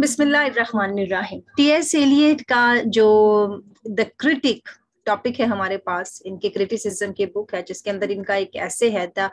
बिस्मिल्लाहिर्रहमानिर्रहीम। T.S.. Elliott का जो द क्रिटिक टॉपिक है हमारे पास, इनके क्रिटिसिज्म के बुक है जिसके अंदर इनका एक ऐसे है the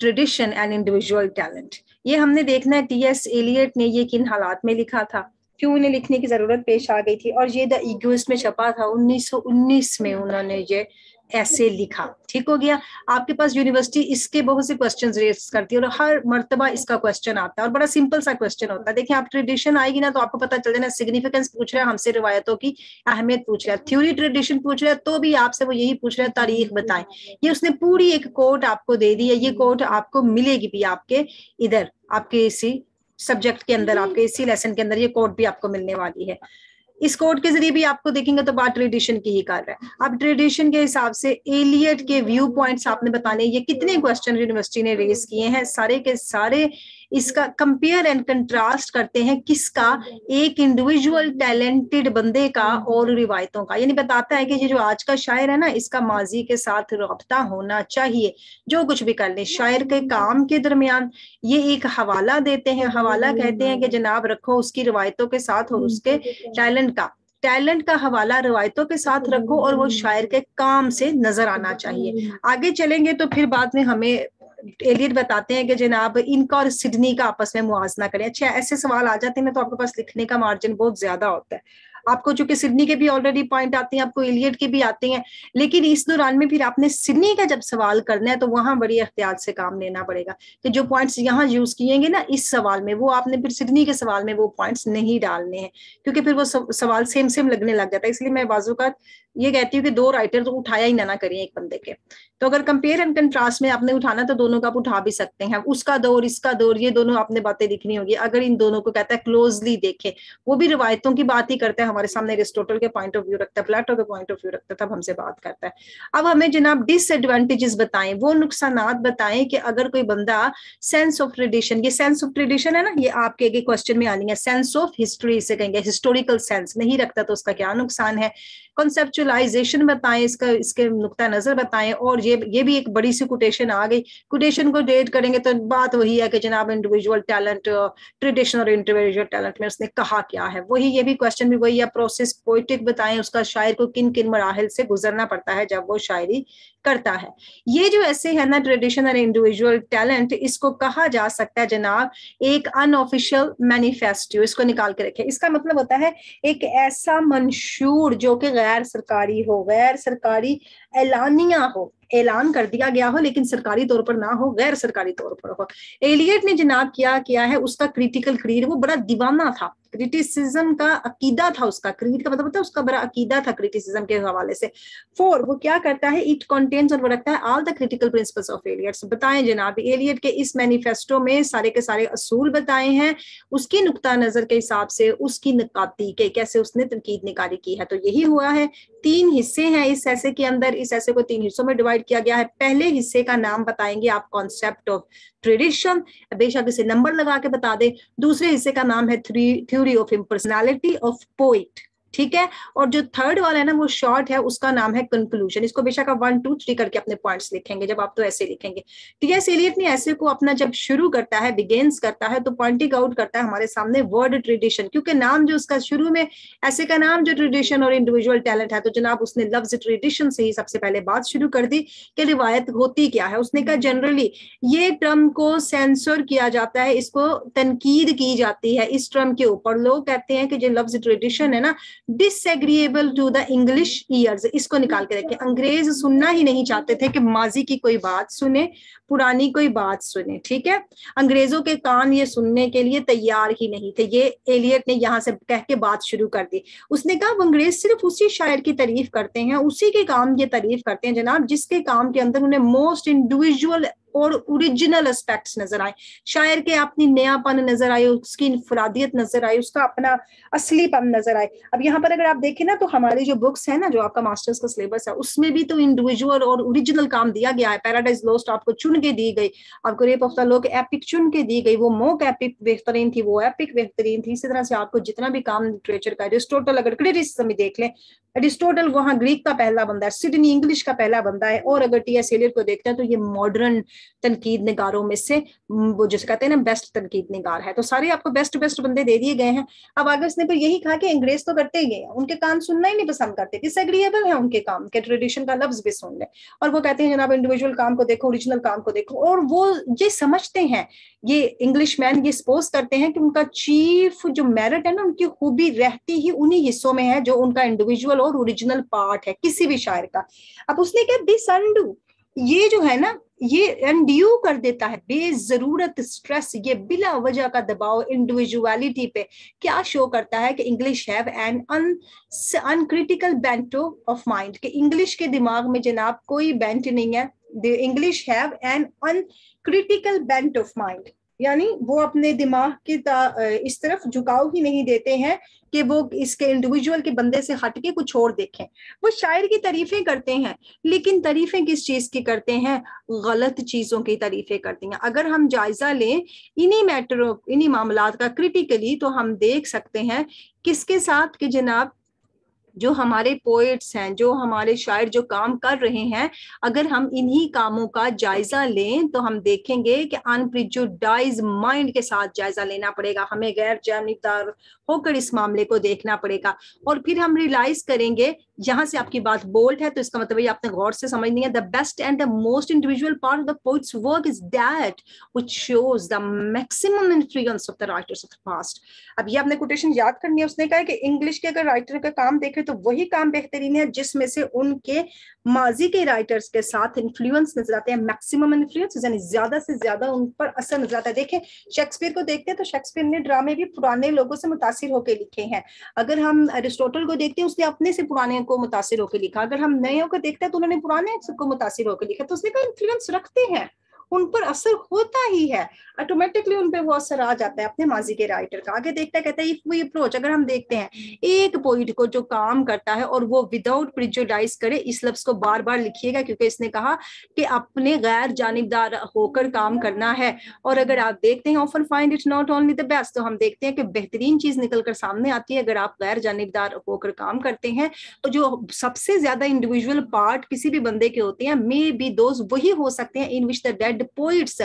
tradition and individual talent. ये हमने देखना है टी.एस. एलियट ने ये किन हालात में लिखा था, क्यों इन्हें लिखने की जरूरत पेश आ गई थी। और ये द ईगोइस्ट में छपा था 1919 में उन्होंने ये ऐसे लिखा। ठीक हो गया। आपके पास यूनिवर्सिटी इसके बहुत से क्वेश्चंस रेज करती है और हर मर्तबा इसका क्वेश्चन आता है और बड़ा सिंपल सा क्वेश्चन होता है। देखिए, आप ट्रेडिशन आएगी ना तो आपको पता चल जाना सिग्निफिकेंस पूछ रहा है हमसे, रिवायतों की अहमियत पूछ रहा है, थ्योरी ट्रेडिशन पूछ रहा है तो भी आपसे वो यही पूछ रहा है तारीख बताएं। ये उसने पूरी एक कोट आपको दे दी है। ये कोट आपको मिलेगी भी आपके इधर, आपके इसी सब्जेक्ट के अंदर, आपके इसी लेसन के अंदर ये कोट भी आपको मिलने वाली है। इस कोड के जरिए भी आपको देखेंगे तो बात ट्रेडिशन की ही कर रहा है। अब ट्रेडिशन के हिसाब से एलियट के व्यू पॉइंट्स आपने बताने, ये कितने क्वेश्चन यूनिवर्सिटी ने रेज किए हैं, सारे के सारे इसका कंपेयर एंड कंट्रास्ट करते हैं किसका, एक इंडिविजुअल टैलेंटेड बंदे का और रिवायतों का। यानी बताता है कि ये जो आज का शायर है ना, इसका माजी के साथ रब्ता होना चाहिए, जो कुछ भी कर ले। शायर के काम के दरमियान ये एक हवाला देते हैं। हवाला कहते हैं कि जनाब रखो उसकी रिवायतों के साथ और उसके टैलेंट का हवाला रिवायतों के साथ रखो और वो शायर के काम से नजर आना चाहिए। आगे चलेंगे तो फिर बाद में हमें एलियट बताते हैं कि जनाब इनका और सिडनी का आपस में मुआवजना करें। अच्छा, ऐसे सवाल आ जाते हैं ना तो आपके पास लिखने का मार्जिन बहुत ज्यादा होता है। आपको चूंकि सिडनी के भी ऑलरेडी पॉइंट आते हैं, आपको एलियट के भी आते हैं, लेकिन इस दौरान में फिर आपने सिडनी का जब सवाल करना है तो वहां बड़ी एहतियात से काम लेना पड़ेगा कि जो पॉइंट्स यहाँ यूज किएंगे ना इस सवाल में, वो आपने फिर सिडनी के सवाल में वो पॉइंट्स नहीं डालने हैं, क्योंकि फिर वो सवाल सेम लगने लग जाता है। इसलिए मैं बाजू का ये कहती हूँ कि दो राइटर तो उठाया ही ना करें एक बंदे के, तो अगर कंपेयर एंड कंट्रास्ट में आपने उठाना तो दोनों का आप उठा भी सकते हैं। उसका दौर, इसका दौर, ये दोनों आपने बातें लिखनी होगी। अगर इन दोनों को कहता है क्लोजली देखें, वो भी रिवायतों की बात ही करता है हमारे सामने, एरिस्टोटल के पॉइंट ऑफ व्यू रखता है, प्लेटो के पॉइंट ऑफ व्यू रखता है, तब हमसे बात करता है। अब हमें जनाब डिसएडवांटेजेस बताएं, वो नुकसानात बताएं कि अगर कोई बंदा सेंस ऑफ ट्रेडिशन, ये सेंस ऑफ ट्रेडिशन है ना, ये आपके एक क्वेश्चन में आनी है, सेंस ऑफ हिस्ट्री इसे कहेंगे, हिस्टोरिकल सेंस नहीं रखता तो उसका क्या नुकसान है। कॉन्सेप्चुअलाइजेशन बताएं, इसके नुक्ता नजर बताएं। और ये भी एक बड़ी सी कोटेशन आ गई। कोटेशन को डेट करेंगे तो बात वही है कि जनाब इंडिविजुअल टैलेंट, ट्रेडिशन और इंडिविजुअल टैलेंट में उसने कहा क्या है, वही ये भी क्वेश्चन भी वही है। प्रोसेस पोइटिक बताएं, उसका शायर को किन किन मराहिल से गुजरना पड़ता है जब वो शायरी करता है। ये जो ऐसे है ना ट्रेडिशन और इंडिविजुअल टैलेंट, इसको कहा जा सकता है जनाब एक अनऑफिशियल मैनिफेस्टो। इसको निकाल के रखें, इसका मतलब होता है एक ऐसा मंशूर जो कि गैर सरकारी हो, गैर सरकारी एलानिया हो, ऐलान कर दिया गया हो लेकिन सरकारी तौर पर ना हो, गैर सरकारी तौर पर हो। एलियट ने जनाब क्या किया है, उसका क्रिटिकल क्रीड, वो बड़ा दीवाना था क्रिटिसिज्म का, अकीदा था उसका, क्रीड का मतलब होता है उसका बड़ा अकीदा था क्रिटिसिज्म के हवाले से। 4 वो क्या करता है, इट कंटेन्स और वो रखता है all the critical principles of Eliot. बताएं जनाब एलियट के इस मैनिफेस्टो में सारे के सारे असूल बताए हैं, उसकी नुक्ता नजर के हिसाब से, उसकी नकाती के कैसे उसने तनकीद निकाली की है। तो यही हुआ है, 3 हिस्से हैं इस ऐसे के अंदर, इस ऐसे को 3 हिस्सों में डिवाइड किया गया है। पहले हिस्से का नाम बताएंगे आप कॉन्सेप्ट ऑफ ट्रेडिशन, बेशक इसे नंबर लगा के बता दे। दूसरे हिस्से का नाम है theory of impersonality of poet, ठीक है। और जो थर्ड वाला है ना वो शॉर्ट है, उसका नाम है कंक्लूजन। इसको बेशक आप 1 2 3 करके अपने पॉइंट्स लिखेंगे जब आप तो ऐसे लिखेंगे। टीएस एलियट ने ऐसे को अपना जब शुरू करता है, बिगेन्स करता है, तो पॉइंटिंग आउट करता है हमारे सामने वर्ड ट्रेडिशन, क्योंकि नाम जो उसका शुरू में ऐसे का नाम जो ट्रेडिशन और इंडिविजुअल टैलेंट है, तो जनाब उसने लफ्ज ट्रेडिशन से ही सबसे पहले बात शुरू कर दी कि रिवायत होती क्या है। उसने कहा जनरली ये टर्म को सेंसर किया जाता है, इसको तनकीद की जाती है इस टर्म के ऊपर। लोग कहते हैं कि जो लफ्ज ट्रेडिशन है ना disagreeable to the English ears, इसको निकाल के रखें। अंग्रेज सुनना ही नहीं चाहते थे कि माजी की कोई बात सुने, पुरानी कोई बात सुने, ठीक है। अंग्रेजों के कान ये सुनने के लिए तैयार ही नहीं थे। ये एलियट ने यहाँ से कह के बात शुरू कर दी। उसने कहा अंग्रेज सिर्फ उसी शायर की तारीफ करते हैं, उसी के काम की तारीफ करते हैं जनाब जिसके काम के अंदर उन्हें मोस्ट इंडिविजुअल और ओरिजिनल एस्पेक्ट्स नजर आए, शायर के अपनी नयापन नजर आए, उसकी इनफरादियत नजर आए, उसका अपना असलीपन नजर आए। अब यहाँ पर अगर आप देखें ना तो हमारी जो बुक्स है ना, जो आपका मास्टर्स का सिलेबस है, उसमें भी तो इंडिविजुअल और ओरिजिनल काम दिया गया है। पैराडाइज लॉस्ट आपको चुन के दी गई, आपको rape of the lock epic चुन के दी गई, वो मोक एपिक बेहतरीन थी, वो एपिक बेहतरीन थी। इसी तरह से आपको जितना भी काम लिटरेचर का, एरिस्टोटल अगर क्रिटिसिज्म में देख लें, एरिस्टोटल वहां ग्रीक का पहला बंदा है, सिडनी इंग्लिश का पहला बंदा है। और अगर टी एस एलियट को देखते हैं तो ये मॉडर्न तनकीद निगारों में से वो जिसे कहते हैं ना बेस्ट तनकीद निगार है। तो सारे आपको बेस्ट बेस्ट बंदे दे दिए गए हैं। अब आगे उसने फिर यही कहा कि अंग्रेज तो करते ही गए, उनके कान सुनना ही नहीं पसंद करते, डिसएग्रीएबल है उनके काम के ट्रेडिशन का लफ्ज भी सुन ले, और वो कहते हैं जनाब इंडिविजुअल काम को देखो, ओरिजिनल काम को देखो। और वो ये समझते हैं, ये इंग्लिश मैन ये सपोज करते हैं कि उनका चीफ जो मेरिट है ना, उनकी खूबी रहती ही उन्हीं हिस्सों में है जो उनका इंडिविजुअल और ओरिजिनल पार्ट है किसी भी शायर का। अब उसने क्या डिसअंडू, ये जो है ना ये एंड्यू कर देता है बेजरूरत स्ट्रेस, ये बिला वजह का दबाव इंडिविजुअलिटी पे क्या शो करता है कि English have an uncritical bent of mind, कि इंग्लिश के दिमाग में जनाब कोई बेंट नहीं है। The English have an uncritical bent of mind, यानी वो अपने दिमाग की इस तरफ झुकाव ही नहीं देते हैं कि वो इसके इंडिविजुअल के बंदे से हटके कुछ और देखें। वो शायर की तारीफें करते हैं, लेकिन तारीफें किस चीज की करते हैं, गलत चीजों की तारीफें करते हैं। अगर हम जायजा लें इन्हीं मैटरों, इन्हीं मामलात का क्रिटिकली, तो हम देख सकते हैं किसके साथ कि जनाब जो हमारे पोएट्स हैं, जो हमारे शायर जो काम कर रहे हैं, अगर हम इन्हीं कामों का जायजा लें तो हम देखेंगे कि अनप्रिजुडाइज माइंड के साथ जायजा लेना पड़ेगा, हमें गैर जानिबदार होकर इस मामले को देखना पड़ेगा। और फिर हम रियलाइज करेंगे, यहाँ से आपकी बात बोल्ड है तो इसका मतलब ये आपने गौर से समझनी है, the best and the most individual part of the poet's work is that which shows the maximum influence of the writers of the past. अब ये आपने कोटेशन याद करनी है। उसने कहा कि इंग्लिश के अगर राइटर का काम देखें तो वही काम बेहतरीन है जिसमें से उनके माजी के राइटर्स के साथ इन्फ्लुएंस नजर आते हैं, मैक्सिमम इन्फ्लुएंस, यानी ज्यादा से ज्यादा उन पर असर नजर आता है। देखें शेक्सपियर को देखते हैं तो शेक्सपियर ने ड्रामे भी पुराने लोगों से मुतासिर होकर लिखे हैं। अगर हम एरिस्टोटल को देखते हैं, उसने अपने से पुराने को मुतासिर होकर लिखा। अगर हम नयों को देखते हैं तो उन्होंने पुराने को मुतासिर होकर लिखा। तो उसने कहा इन्फ्लुएंस रखते हैं, उन पर असर होता ही है, ऑटोमेटिकली उन पर वो असर आ जाता है अपने माजी के राइटर का। आगे देखता है, कहता है इफ वी अप्रोच, अगर हम देखते हैं एक पोइट को जो काम करता है और वो विदाउट प्रिजुडाइज करे, इस लफ्ज को बार बार लिखिएगा क्योंकि इसने कहा कि अपने गैर जानिबदार होकर काम करना है। और अगर आप देखते हैं often find it not only the best, तो हम देखते हैं कि बेहतरीन चीज निकल कर सामने आती है अगर आप गैर जानिबदार होकर काम करते हैं। तो जो सबसे ज्यादा इंडिविजुअल पार्ट किसी भी बंदे के होते हैं मे बी दोज, वही हो सकते हैं in which the dead poets,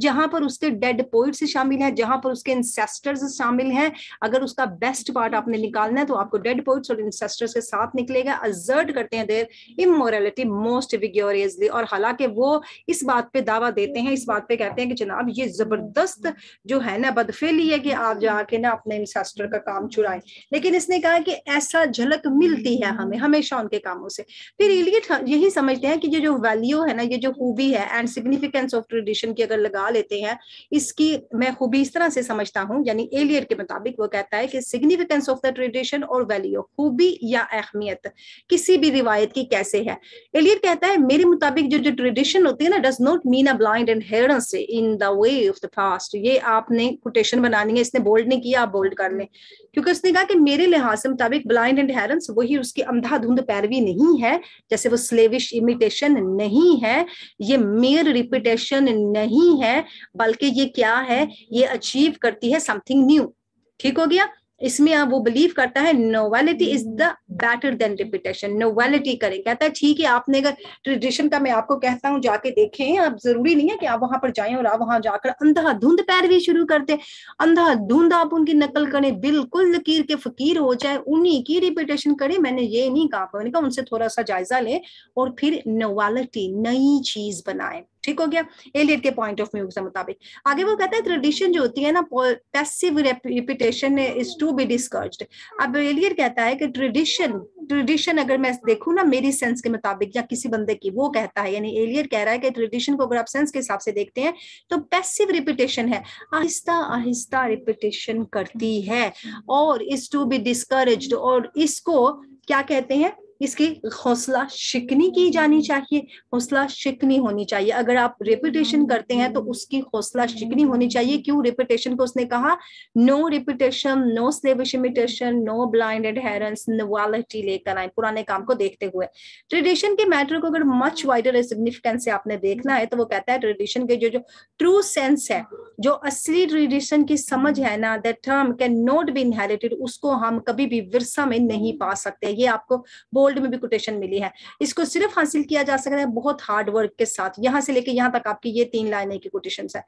जहां पर उसके डेड पोइट्स शामिल हैं, जहां पर उसके इंसेस्टर्स शामिल हैं। अगर उसका बेस्ट पार्ट आपने निकालना है तो आपको डेड पोइट्स और इंसेस्टर्स के साथ निकलेगा। असर्ट करते हैं देयर इमोरलिटी मोस्ट विग्योरियसली, और हालांकि वो इस बात पे दावा देते हैं, इस बात पे कहते हैं कि जनाब ये जबरदस्त जो है ना बदफेली है कि आप जाके ना अपने इंसेस्टर का काम चुराएं। लेकिन इसने कहा कि ऐसा झलक मिलती है हमें हमेशा उनके कामों से। फिर इलियट यही समझते हैं कि ये जो वैल्यू है ना, ये जो खूबी है एंड सिग्निफिकेंस ऑफ ट्रेडिशन की अगर लगा लेते हैं, इसकी मैं खूबी इस तरह से समझता हूं, यानी एलियट के मुताबिक वो कहता है कि सिग्निफिकेंस ऑफ द ट्रेडिशन और वैल्यू, खूबी या अहमियत किसी भी रिवायत की कैसे है। एलियट कहता है मेरे मुताबिक जो ट्रेडिशन होती है ना does not mean a blind adherence in the way of the past. ये आपने कोटेशन बनानी है, इसने बोल्ड नहीं किया, आप बोल्ड कर लें, क्योंकि उसने कहा कि मेरे लिहाज से मुताबिक ब्लाइंड एडहेरेंस वही उसकी अंधाधुंध पैरवी नहीं है, जैसे वो स्लेविश इमिटेशन नहीं है, ये मेयर रिपीटेशन नहीं है, बल्कि ये क्या है, ये अचीव करती है समथिंग न्यू। ठीक हो गया। इसमें अब वो बिलीव करता है novelty is the better than repetition, novelty करें। कहता है ठीक है, आपने अगर ट्रेडिशन का, मैं आपको कहता हूँ जाके देखें, अब जरूरी नहीं है कि आप वहां पर जाएं और आप वहां जाकर अंधाधुंध पैरवी शुरू करते, अंधाधुंध आप उनकी नकल करें, बिल्कुल लकीर के फकीर हो जाए, उन्हीं की रिपीटेशन करें। मैंने ये नहीं कहा, मैंने कहा उनसे थोड़ा सा जायजा लें और फिर नोवेलिटी, नई चीज बनाए। ठीक हो गया, एलियट के पॉइंट ऑफ व्यू के मुताबिक। आगे वो कहता है ट्रेडिशन जो होती है ना passive repetition is to be discard. अब एलियट कहता है कि ट्रेडिशन अगर मैं देखूं ना मेरी सेंस के मुताबिक या किसी बंदे की, वो कहता है, यानी एलियट कह रहा है कि ट्रेडिशन को अगर आप सेंस के हिसाब से देखते हैं तो पैसिव रिपीटेशन है, आहिस्ता आहिस्ता रिपीटेशन करती है, और इज टू बी डिस्करेज्ड, और इसको क्या कहते हैं, इसकी हौसला शिकनी की जानी चाहिए, हौसला शिकनी होनी चाहिए। अगर आप रिपीटेशन करते हैं तो उसकी हौसला शिकनी होनी चाहिए। क्यों? रिपीटेशन को उसने कहा no repetition, no slavish imitation, no blind adherence, novelty लेकर आए पुराने काम को देखते हुए। ट्रेडिशन के मैटर को अगर मच वाइडर सिग्निफिकेंस से आपने देखना है तो वो कहता है ट्रेडिशन के जो ट्रू सेंस है, जो असली ट्रेडिशन की समझ है ना, that term can not be inherited, उसको हम कभी भी विरसा में नहीं पा सकते। ये आपको बोल ओल्ड में भी कोटेशन मिली है। इसको सिर्फ हासिल किया जा सकता है बहुत हार्ड वर्क के साथ। यहाँ से लेके यहाँ तक आपकी ये 3 लाइनें की कोटेशन है,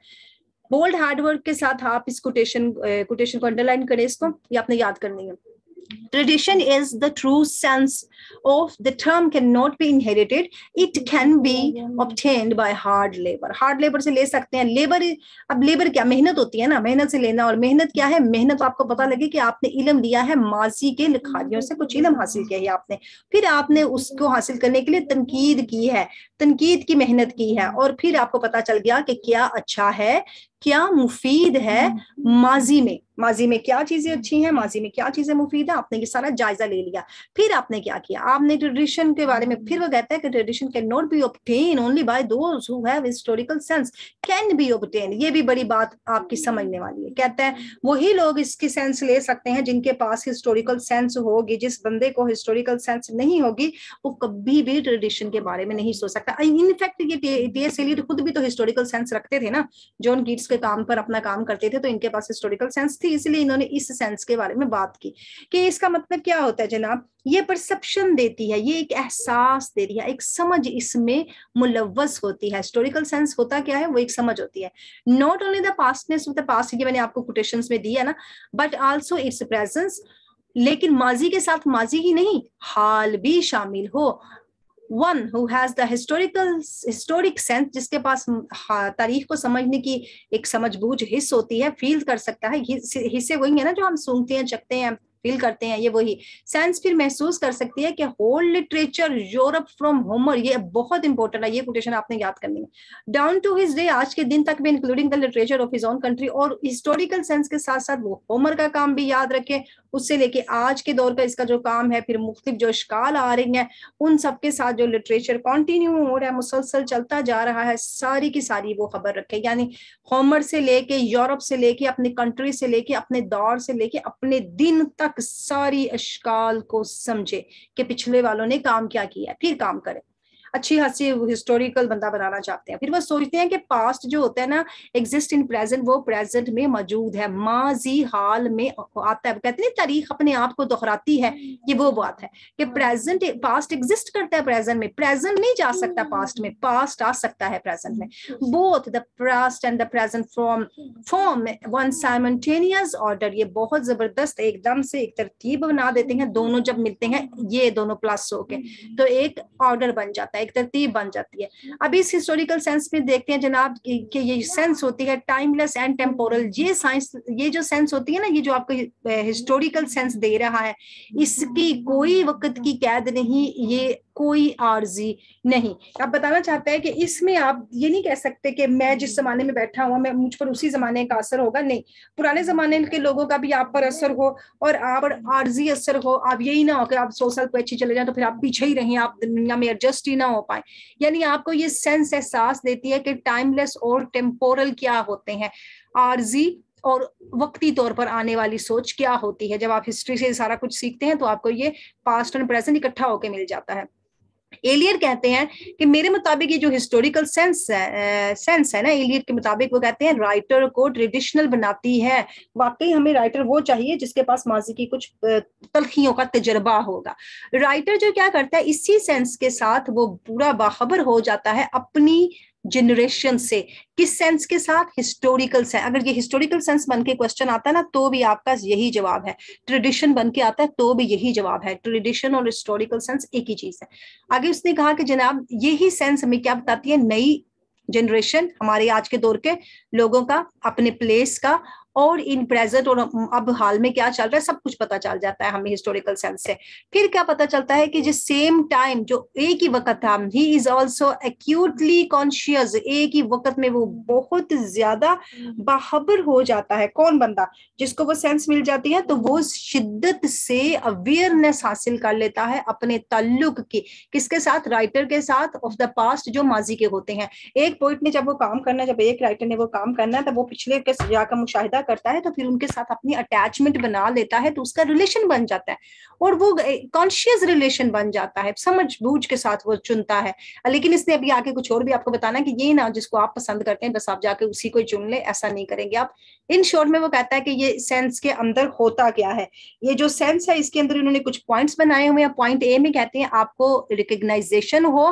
बोल्ड हार्ड वर्क के साथ आप इस कोटेशन को अंडरलाइन करें, इसको ये आपने याद करनी है। Tradition is the true sense of the term, cannot be inherited. It can be obtained by hard labor. Hard labor से ले सकते हैं। लेबर, अब लेबर क्या, मेहनत होती है ना, मेहनत से लेना। और मेहनत क्या है, मेहनत आपको पता लगे कि आपने इलम लिया है, माजी के लिखारियों से कुछ इलम हासिल किया है आपने, फिर आपने उसको हासिल करने के लिए तनकीद की है, तनकीद की मेहनत की है, और फिर आपको पता चल गया कि क्या अच्छा है, क्या मुफीद है माजी में, माजी में क्या चीजें अच्छी हैं, माजी में क्या चीजें मुफीद है, आपने ये सारा जायजा ले लिया। फिर आपने क्या किया, आपने ट्रेडिशन के बारे में, फिर वो कहता है कि tradition can not be obtain only by those who have historical sense, can be obtain. ये भी बड़ी बात आपकी समझने वाली है। कहता है वही लोग इसकी सेंस ले सकते हैं जिनके पास हिस्टोरिकल सेंस होगी, जिस बंदे को हिस्टोरिकल सेंस नहीं होगी वो कभी भी ट्रेडिशन के बारे में नहीं सोच सकता। इनफैक्ट ये टीएस एलियट खुद भी तो हिस्टोरिकल सेंस रखते थे ना, जॉन कीट्स के काम पर अपना काम करते थे, तो इनके पास हिस्टोरिकल सेंस थी, इसलिए इन्होंने इस सेंस के बारे में बात की कि इसका मतलब क्या होता है जनाब, ये परसेप्शन देती है, ये एक एहसास देती है, एक समझ इसमें मुलव्वस होती है। हिस्टोरिकल सेंस होता क्या है, वो एक समझ होती है। Not only the pastness of the past, ये मैंने आपको कोटेशंस में दिया ना, बट आल्सो इट्स प्रेजेंस, लेकिन माजी के साथ माजी ही नहीं हाल भी शामिल हो। One who has the historic sense, जिसके पास तारीख को समझने की एक समझबूझ हिस्स होती है, फील कर सकता है, हिस्से वही है ना जो हम सूंघते हैं, चखते हैं, फील करते हैं, ये वही सेंस फिर महसूस कर सकती है कि whole literature Europe from Homer, ये बहुत इंपॉर्टेंट है, ये कोटेशन आपने याद करनी है, डाउन टू हिज डे, आज के दिन तक भी, including the literature of his own country. और हिस्टोरिकल सेंस के साथ साथ वो होमर का काम भी याद रखें, उससे लेके आज के दौर का इसका जो काम है, फिर मुख्तलिफ जो अशकाल आ रही हैं उन सब के साथ जो लिटरेचर कंटिन्यू हो रहा है, मुसलसल चलता जा रहा है, सारी की सारी वो खबर रखे। यानी होमर से लेके, यूरोप से लेके, अपनी कंट्री से लेके, अपने दौर से लेके, अपने दिन तक सारी अशकाल को समझे कि पिछले वालों ने काम क्या किया, फिर काम करें। अच्छी खासी हिस्टोरिकल बंदा बनाना चाहते हैं, फिर वो सोचते हैं कि पास्ट जो होता है ना, एग्जिस्ट इन प्रेजेंट, वो प्रेजेंट में मौजूद है, माजी हाल में आता है। कहते हैं तारीख अपने आप को दोहराती है, ये वो बात है कि प्रेजेंट, पास्ट एग्जिस्ट करता है प्रेजेंट में, प्रेजेंट नहीं जा सकता पास्ट में, पास्ट आ सकता है प्रेजेंट में। Both the past and the present form one simultaneous order, ये बहुत जबरदस्त एकदम से एक तरतीब बना देते हैं, दोनों जब मिलते हैं ये दोनों प्लस हो के तो एक ऑर्डर बन जाता है, एक तरतीब बन जाती है। अब इस हिस्टोरिकल सेंस में देखते हैं जनाब कि ये सेंस होती है टाइमलेस एंड टेम्पोरल, ये जो सेंस होती है ना, ये जो आपको हिस्टोरिकल सेंस दे रहा है, इसकी कोई वक्त की कैद नहीं, ये कोई आर्जी नहीं। अब बताना चाहता है कि इसमें आप ये नहीं कह सकते कि मैं जिस जमाने में बैठा हुआ मैं, मुझ पर उसी जमाने का असर होगा, नहीं, पुराने जमाने के लोगों का भी आप पर असर हो और आप पर आर्जी असर हो। आप यही ना हो कि आप 100 साल पीछे चले जाए तो फिर आप पीछे ही रहें, आप दुनिया में एडजस्ट ही ना हो पाए। यानी आपको ये सेंस एहसास देती है कि टाइमलेस और टेम्पोरल क्या होते हैं, आर्जी और वक्ती तौर पर आने वाली सोच क्या होती है। जब आप हिस्ट्री से सारा कुछ सीखते हैं तो आपको ये पास्ट एंड प्रेजेंट इकट्ठा होकर मिल जाता है। एलियट कहते हैं कि मेरे मुताबिक ये जो हिस्टोरिकल सेंस है ना, एलियट के मुताबिक वो कहते हैं राइटर को ट्रेडिशनल बनाती है। वाकई हमें राइटर वो चाहिए जिसके पास माजी की कुछ तलखियों का तजर्बा होगा। राइटर जो क्या करता है, इसी सेंस के साथ वो पूरा बाखबर हो जाता है अपनी जनरेशन से। किस सेंस के साथ, हिस्टोरिकल सेंस। अगर ये हिस्टोरिकल सेंस बन के क्वेश्चन आता है ना तो भी आपका यही जवाब है, ट्रेडिशन बन के आता है तो भी यही जवाब है, ट्रेडिशन और हिस्टोरिकल सेंस एक ही चीज है। आगे उसने कहा कि जनाब यही सेंस हमें क्या बताती है, नई जनरेशन, हमारे आज के दौर के लोगों का, अपने प्लेस का और इन प्रेजेंट और अब हाल में क्या चल रहा है, सब कुछ पता चल जाता है हमें हिस्टोरिकल सेंस से। फिर क्या पता चलता है कि जो सेम टाइम, जो एक ही वक्त था, he is also acutely conscious, एक ही वक्त में वो बहुत ज्यादा बाखबर हो जाता है। कौन बंदा, जिसको वो सेंस मिल जाती है तो वो शिद्दत से अवेयरनेस हासिल कर लेता है अपने ताल्लुक की, किसके साथ, राइटर के साथ, ऑफ द पास्ट, जो माजी के होते हैं। एक पोइट ने जब वो काम करना, जब एक राइटर ने वो काम करना, तब वो पिछले के जाकर मुशाहिदा करता है तो फिर उनके साथ अपनी अटैचमेंट बना लेता है, तो उसका रिलेशन बन जाता है और वो कॉन्शियस रिलेशन बन जाता है, समझ बूझ के साथ वो चुनता है। लेकिन इसने अभी आके कुछ और भी आपको बताना कि ये ना जिसको आप पसंद करते हैं बस आप जाके उसी को चुन ले, ऐसा नहीं करेंगे आप। इन शॉर्ट में वो कहता है कि ये सेंस के अंदर होता क्या है, ये जो सेंस है इसके अंदर उन्होंने कुछ पॉइंट्स बनाए हुए हैं। पॉइंट ए में कहते हैं आपको रिकग्नाइजेशन हो,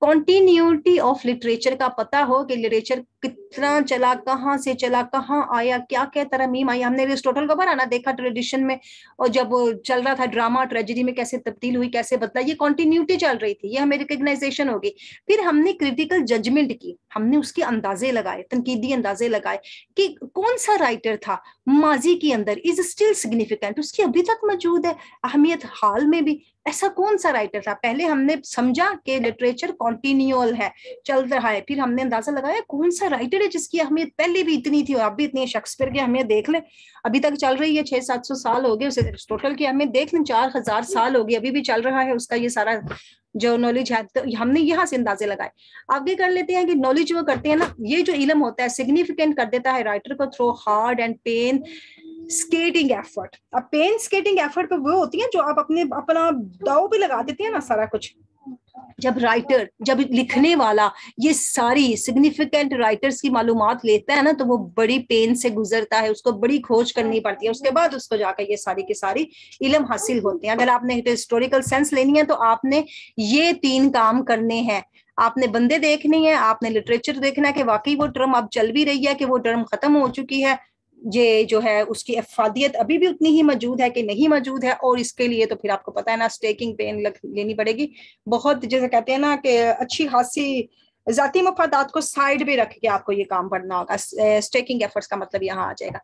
कॉन्टिन्यूटी ऑफ लिटरेचर का पता हो कि लिटरेचर कितना चला, कहाँ से चला, कहाँ आया, क्या क्या तरमीम आई। हमने एरिस्टोटल को बनाना देखा ट्रेडिशन में, और जब वो चल रहा था ड्रामा ट्रेजेडी में कैसे तब्दील हुई, कैसे बदला, ये कॉन्टिन्यूटी चल रही थी, ये हमें रिकग्नाइजेशन होगी। फिर हमने क्रिटिकल जजमेंट की, हमने उसके अंदाजे लगाए, तनकीदी अंदाजे लगाए कि कौन सा राइटर था माजी के अंदर, इज स्टिल सिग्निफिकेंट, उसकी अभी तक मौजूद है अहमियत हाल में भी, ऐसा कौन सा राइटर था। पहले हमने समझा कि लिटरेचर कॉन्टिन्यूअल है, चल रहा है, फिर हमने अंदाजा लगाया कौन सा राइटर है जिसकी अहमियत पहले भी इतनी थी और अब भी इतनी है। शेक्सपियर की अहमियत देख लें, अभी तक चल रही है, 600-700 साल हो गए उसे। एरिस्टोटल की अहमियत देख लें, 4000 साल हो गए, अभी भी चल रहा है, उसका ये सारा जो नॉलेज है। तो हमने यहाँ से अंदाजे लगाए। आगे कर लेते हैं कि नॉलेज वो करते हैं ना, ये जो इलम होता है सिग्निफिकेंट कर देता है राइटर को through hard and painstaking effort. अब पेन स्केटिंग एफर्ट पे वो होती है जो आप अपने अपना दाव भी लगा देते हैं ना सारा कुछ। जब राइटर, जब लिखने वाला ये सारी सिग्निफिकेंट राइटर्स की मालूमात लेता है ना, तो वो बड़ी पेन से गुजरता है, उसको बड़ी खोज करनी पड़ती है, उसके बाद उसको जाकर ये सारी की सारी इलम हासिल होते हैं। अगर आपने हिस्टोरिकल सेंस लेनी है तो आपने ये 3 काम करने हैं, आपने बंदे देखने हैं, आपने लिटरेचर देखना है कि वाकई वो टर्म अब चल भी रही है कि वो टर्म खत्म हो चुकी है, ये जो है उसकी अफादियत अभी भी उतनी ही मौजूद है कि नहीं मौजूद है। और इसके लिए तो फिर आपको पता है ना स्टेकिंग पेन लेनी पड़ेगी बहुत, जैसे कहते हैं ना कि अच्छी खासी जाती मफादात को साइड पे रख के आपको ये काम करना होगा। स्टेकिंग एफर्ट्स का मतलब यहाँ आ जाएगा।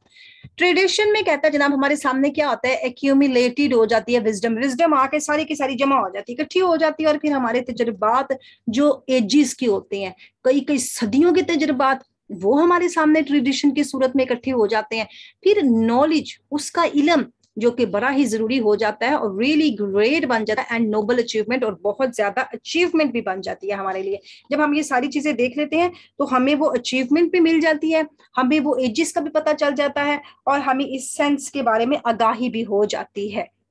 ट्रेडिशन में कहता है जनाब हमारे सामने क्या होता है, एक्यूमुलेटेड हो जाती है विजडम, विजडम आके सारी की सारी जमा हो जाती है, इकट्ठी हो जाती है। और फिर हमारे तजुर्बात जो एजिस के होते हैं, कई कई सदियों के तजुर्बात, वो हमारे सामने ट्रेडिशन की सूरत में इकट्ठे हो जाते हैं। फिर नॉलेज, उसका इलम जो कि बड़ा ही जरूरी हो जाता है और रियली ग्रेट बन जाता है एंड नोबल अचीवमेंट, और बहुत ज्यादा अचीवमेंट भी बन जाती है हमारे लिए। जब हम ये सारी चीजें देख लेते हैं तो हमें वो अचीवमेंट भी मिल जाती है, हमें वो एजिस का भी पता चल जाता है और हमें इस सेंस के बारे में आगाही भी हो जाती है।